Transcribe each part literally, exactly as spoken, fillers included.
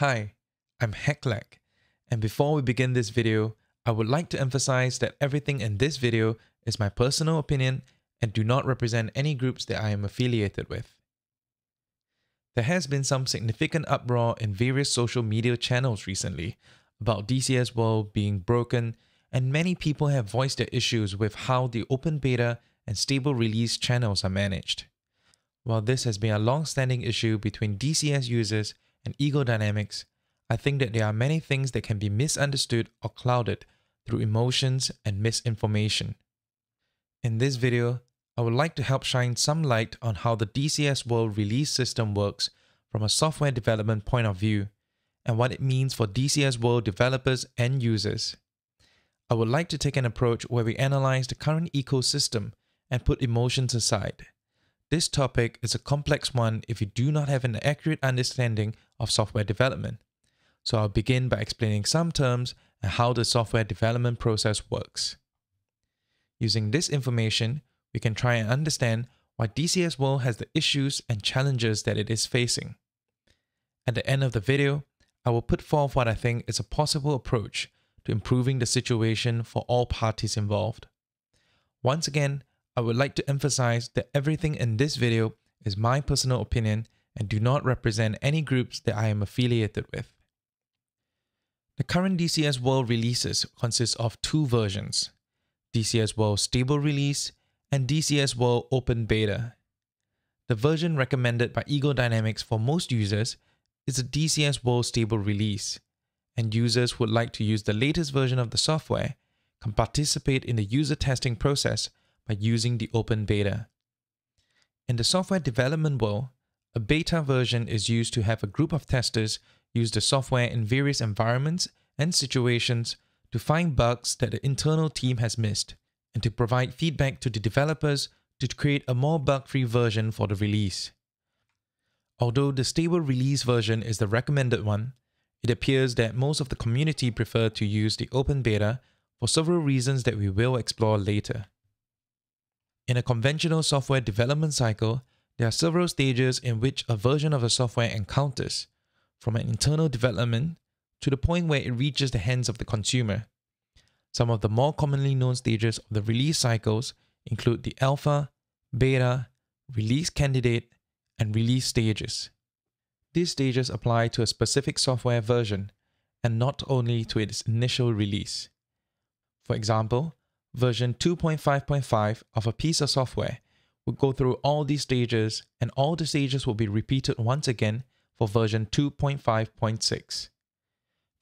Hi, I'm Heclak, and before we begin this video, I would like to emphasize that everything in this video is my personal opinion and do not represent any groups that I am affiliated with. There has been some significant uproar in various social media channels recently about D C S World being broken, and many people have voiced their issues with how the open beta and stable release channels are managed. While this has been a long-standing issue between D C S users and Eagle Dynamics, I think that there are many things that can be misunderstood or clouded through emotions and misinformation. In this video, I would like to help shine some light on how the D C S World release system works from a software development point of view and what it means for D C S World developers and users. I would like to take an approach where we analyze the current ecosystem and put emotions aside. This topic is a complex one if you do not have an accurate understanding of software development. So I'll begin by explaining some terms and how the software development process works. Using this information, we can try and understand why D C S World has the issues and challenges that it is facing. At the end of the video, I will put forth what I think is a possible approach to improving the situation for all parties involved. Once again, I would like to emphasize that everything in this video is my personal opinion and do not represent any groups that I am affiliated with. The current D C S World releases consist of two versions, D C S World Stable Release and D C S World Open Beta. The version recommended by Eagle Dynamics for most users is the D C S World Stable Release, and users who would like to use the latest version of the software can participate in the user testing process by using the open beta. In the software development world, a beta version is used to have a group of testers use the software in various environments and situations to find bugs that the internal team has missed and to provide feedback to the developers to create a more bug-free version for the release. Although the stable release version is the recommended one, it appears that most of the community prefer to use the open beta for several reasons that we will explore later. In a conventional software development cycle, there are several stages in which a version of the software encounters, from an internal development to the point where it reaches the hands of the consumer. Some of the more commonly known stages of the release cycles include the alpha, beta, release candidate, and release stages. These stages apply to a specific software version and not only to its initial release. For example, version two point five point five of a piece of software would go through all these stages, and all the stages will be repeated once again for version two point five point six.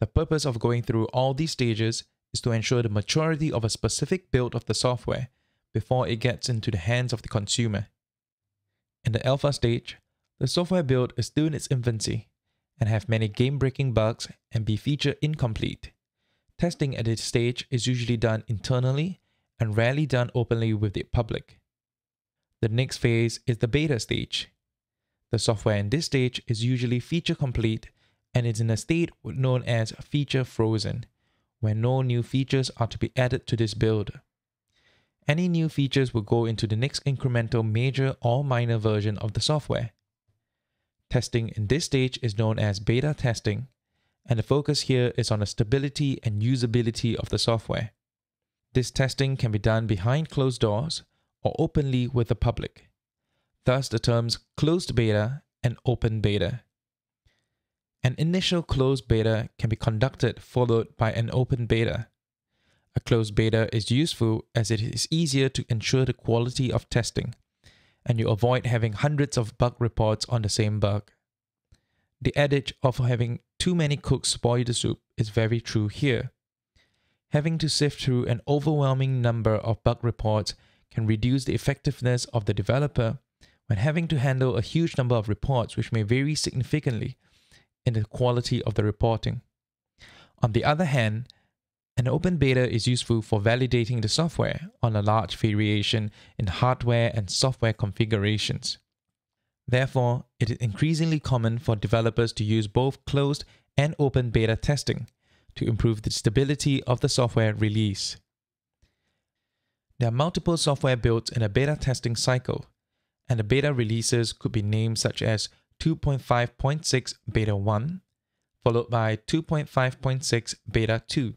The purpose of going through all these stages is to ensure the maturity of a specific build of the software before it gets into the hands of the consumer. In the alpha stage, the software build is still in its infancy and have many game-breaking bugs and be feature incomplete. Testing at this stage is usually done internally and rarely done openly with the public. The next phase is the beta stage. The software in this stage is usually feature complete and is in a state known as feature frozen, where no new features are to be added to this build. Any new features will go into the next incremental major or minor version of the software. Testing in this stage is known as beta testing, and the focus here is on the stability and usability of the software. This testing can be done behind closed doors or openly with the public. Thus the terms closed beta and open beta. An initial closed beta can be conducted followed by an open beta. A closed beta is useful as it is easier to ensure the quality of testing, and you avoid having hundreds of bug reports on the same bug. The adage of having too many cooks spoil the soup is very true here. Having to sift through an overwhelming number of bug reports can reduce the effectiveness of the developer when having to handle a huge number of reports, which may vary significantly in the quality of the reporting. On the other hand, an open beta is useful for validating the software on a large variation in hardware and software configurations. Therefore, it is increasingly common for developers to use both closed and open beta testing to improve the stability of the software release. There are multiple software builds in a beta testing cycle, and the beta releases could be named such as two point five point six beta one, followed by two point five point six beta two.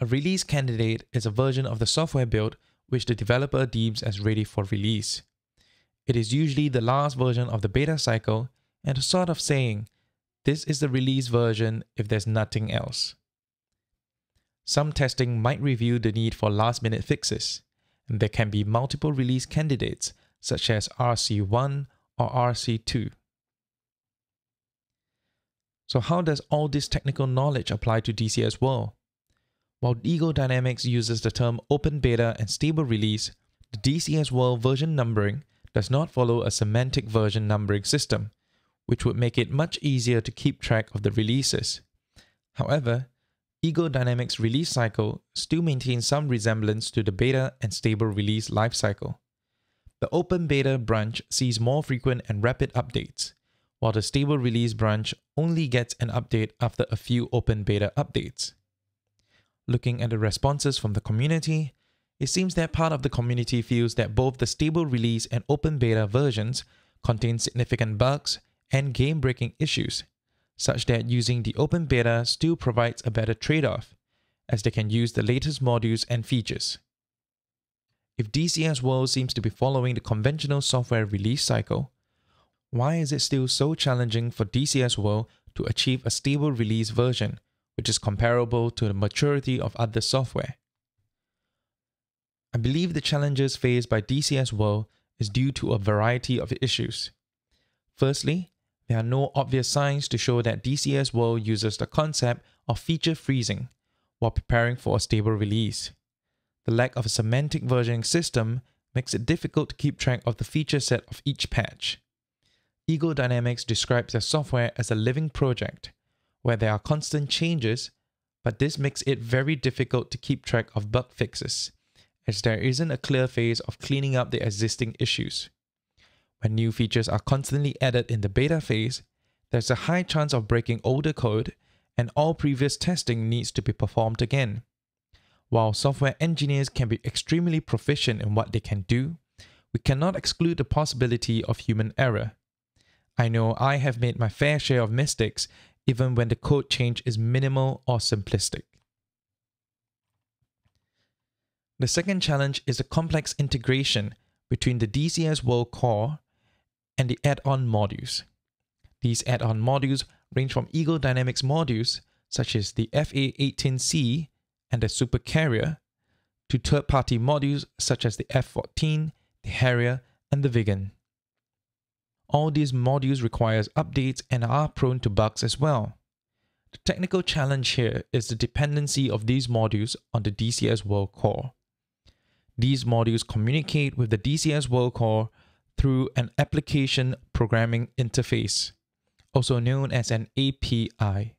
A release candidate is a version of the software build which the developer deems as ready for release. It is usually the last version of the beta cycle and a sort of saying, this is the release version if there's nothing else. Some testing might review the need for last-minute fixes, and there can be multiple release candidates such as R C one or R C two. So how does all this technical knowledge apply to D C S World? While Eagle Dynamics uses the term open beta and stable release, the D C S World version numbering does not follow a semantic version numbering system, which would make it much easier to keep track of the releases. However, Eagle Dynamics release cycle still maintains some resemblance to the beta and stable release lifecycle. The open beta branch sees more frequent and rapid updates, while the stable release branch only gets an update after a few open beta updates. Looking at the responses from the community, it seems that part of the community feels that both the stable release and open beta versions contain significant bugs and game-breaking issues, such that using the open beta still provides a better trade-off, as they can use the latest modules and features. If D C S World seems to be following the conventional software release cycle, why is it still so challenging for D C S World to achieve a stable release version, which is comparable to the maturity of other software? I believe the challenges faced by D C S World is due to a variety of issues. Firstly, there are no obvious signs to show that D C S World uses the concept of feature freezing while preparing for a stable release. The lack of a semantic versioning system makes it difficult to keep track of the feature set of each patch. Eagle Dynamics describes their software as a living project, where there are constant changes, but this makes it very difficult to keep track of bug fixes, as there isn't a clear phase of cleaning up the existing issues. When new features are constantly added in the beta phase, there's a high chance of breaking older code, and all previous testing needs to be performed again. While software engineers can be extremely proficient in what they can do, we cannot exclude the possibility of human error. I know I have made my fair share of mistakes, even when the code change is minimal or simplistic. The second challenge is the complex integration between the D C S World core and the add-on modules. These add-on modules range from Eagle Dynamics modules, such as the F A eighteen C and the Super Carrier, to third-party modules such as the F fourteen, the Harrier, and the Viggen. All these modules require updates and are prone to bugs as well. The technical challenge here is the dependency of these modules on the D C S World core. These modules communicate with the D C S World core through an application programming interface, also known as an A P I.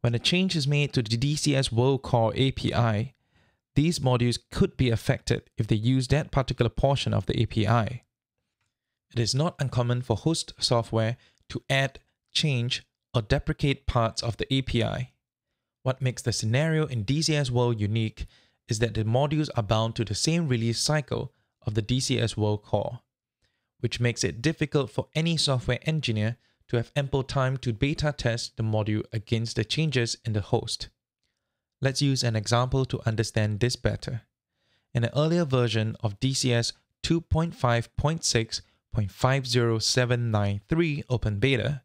When a change is made to the D C S World core A P I, these modules could be affected if they use that particular portion of the A P I. It is not uncommon for host software to add, change, or deprecate parts of the A P I. What makes the scenario in D C S World unique is that the modules are bound to the same release cycle of the D C S World core, which makes it difficult for any software engineer to have ample time to beta test the module against the changes in the host. Let's use an example to understand this better. In an earlier version of D C S two point five point six, point five zero seven nine three open beta,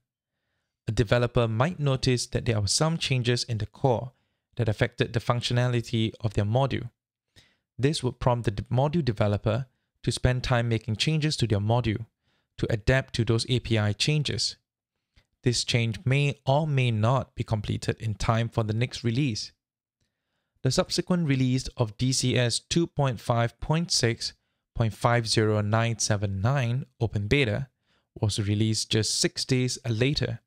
a developer might notice that there were some changes in the core that affected the functionality of their module. This would prompt the module developer to spend time making changes to their module to adapt to those A P I changes. This change may or may not be completed in time for the next release. The subsequent release of D C S two point five point six point five zero nine seven nine open beta was released just six days later,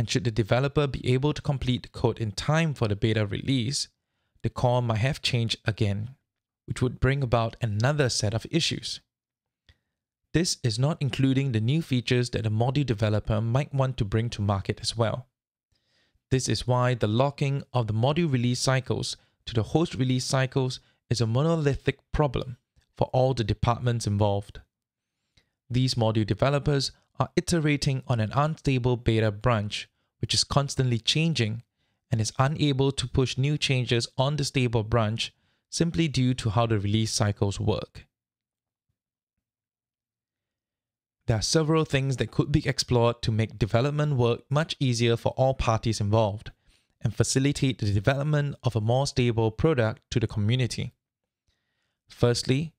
and should the developer be able to complete the code in time for the beta release, the core might have changed again, which would bring about another set of issues. This is not including the new features that a module developer might want to bring to market as well. This is why the locking of the module release cycles to the host release cycles is a monolithic problem for all the departments involved. These module developers are iterating on an unstable beta branch, which is constantly changing and is unable to push new changes on the stable branch simply due to how the release cycles work. There are several things that could be explored to make development work much easier for all parties involved and facilitate the development of a more stable product to the community. Firstly,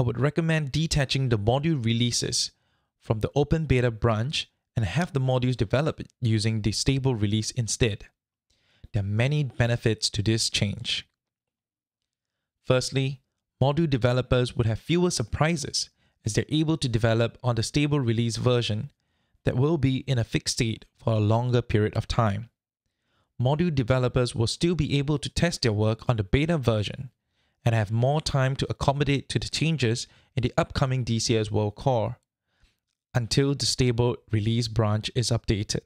I would recommend detaching the module releases from the open beta branch and have the modules developed using the stable release instead. There are many benefits to this change. Firstly, module developers would have fewer surprises as they're able to develop on the stable release version that will be in a fixed state for a longer period of time. Module developers will still be able to test their work on the beta version and have more time to accommodate to the changes in the upcoming D C S World core until the stable release branch is updated.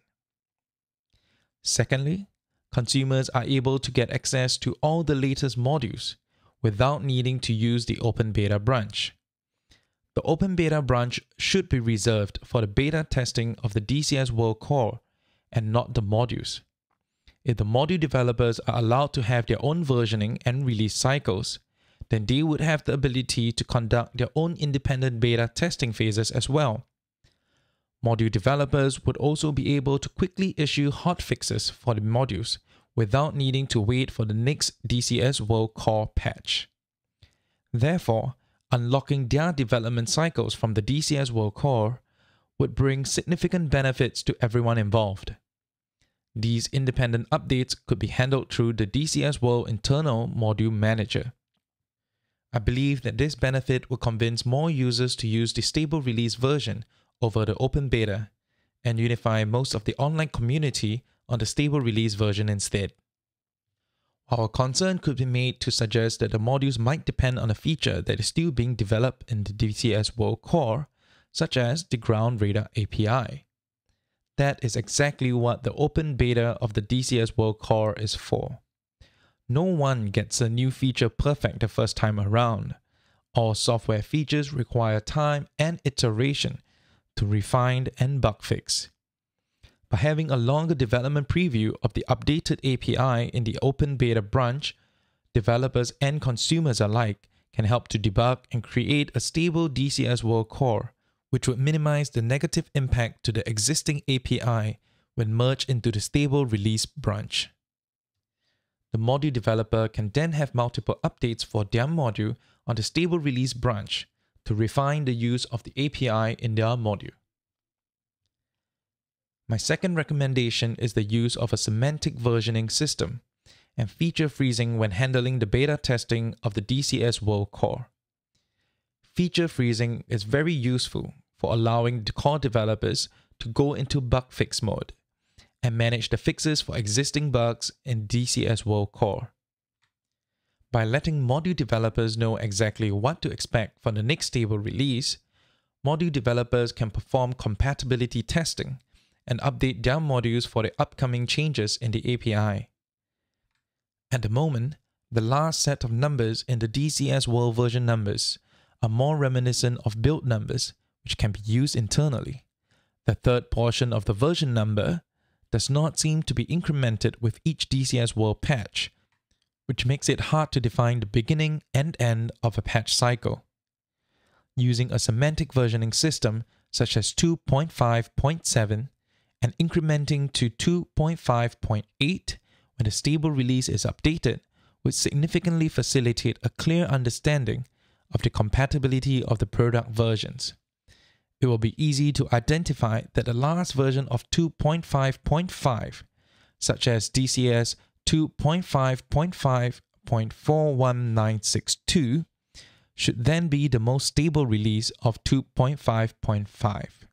Secondly, consumers are able to get access to all the latest modules without needing to use the open beta branch. The open beta branch should be reserved for the beta testing of the D C S World core and not the modules. If the module developers are allowed to have their own versioning and release cycles, then they would have the ability to conduct their own independent beta testing phases as well. Module developers would also be able to quickly issue hotfixes for the modules without needing to wait for the next D C S World core patch. Therefore, unlocking their development cycles from the D C S World core would bring significant benefits to everyone involved. These independent updates could be handled through the D C S World internal module manager. I believe that this benefit will convince more users to use the stable release version over the open beta and unify most of the online community on the stable release version instead. While a concern could be made to suggest that the modules might depend on a feature that is still being developed in the D C S World core, such as the Ground Radar A P I. That is exactly what the open beta of the D C S World core is for. No one gets a new feature perfect the first time around. All software features require time and iteration to refine and bug fix. By having a longer development preview of the updated A P I in the open beta branch, developers and consumers alike can help to debug and create a stable D C S World core, which would minimize the negative impact to the existing A P I when merged into the stable release branch. The module developer can then have multiple updates for their module on the stable release branch to refine the use of the A P I in their module. My second recommendation is the use of a semantic versioning system and feature freezing when handling the beta testing of the D C S World core. Feature freezing is very useful for allowing the core developers to go into bug fix mode and manage the fixes for existing bugs in D C S World core. By letting module developers know exactly what to expect from the next stable release, module developers can perform compatibility testing and update their modules for the upcoming changes in the A P I. At the moment, the last set of numbers in the D C S World version numbers are more reminiscent of build numbers, which can be used internally. The third portion of the version number does not seem to be incremented with each D C S World patch, which makes it hard to define the beginning and end of a patch cycle. Using a semantic versioning system such as two point five point seven, and incrementing to two point five point eight when the stable release is updated would significantly facilitate a clear understanding of the compatibility of the product versions. It will be easy to identify that the last version of two point five point five, such as D C S two point five point five point four one nine six two, should then be the most stable release of two point five point five.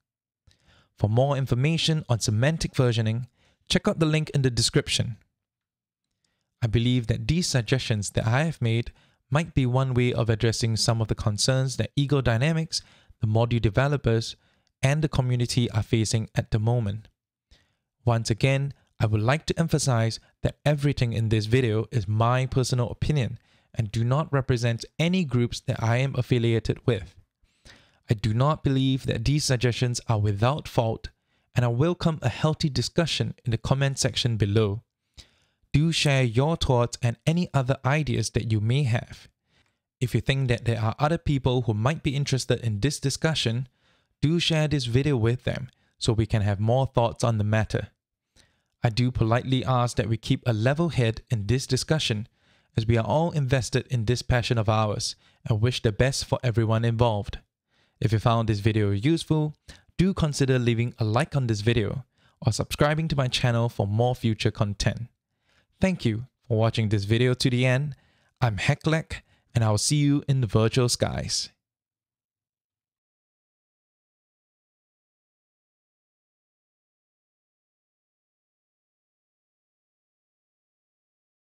For more information on semantic versioning, check out the link in the description. I believe that these suggestions that I have made might be one way of addressing some of the concerns that Eagle Dynamics, the module developers, and the community are facing at the moment. Once again, I would like to emphasize that everything in this video is my personal opinion and do not represent any groups that I am affiliated with. I do not believe that these suggestions are without fault, and I welcome a healthy discussion in the comment section below. Do share your thoughts and any other ideas that you may have. If you think that there are other people who might be interested in this discussion, do share this video with them so we can have more thoughts on the matter. I do politely ask that we keep a level head in this discussion, as we are all invested in this passion of ours and wish the best for everyone involved. If you found this video useful, do consider leaving a like on this video or subscribing to my channel for more future content. Thank you for watching this video to the end. I'm Heclak, and I'll see you in the virtual skies.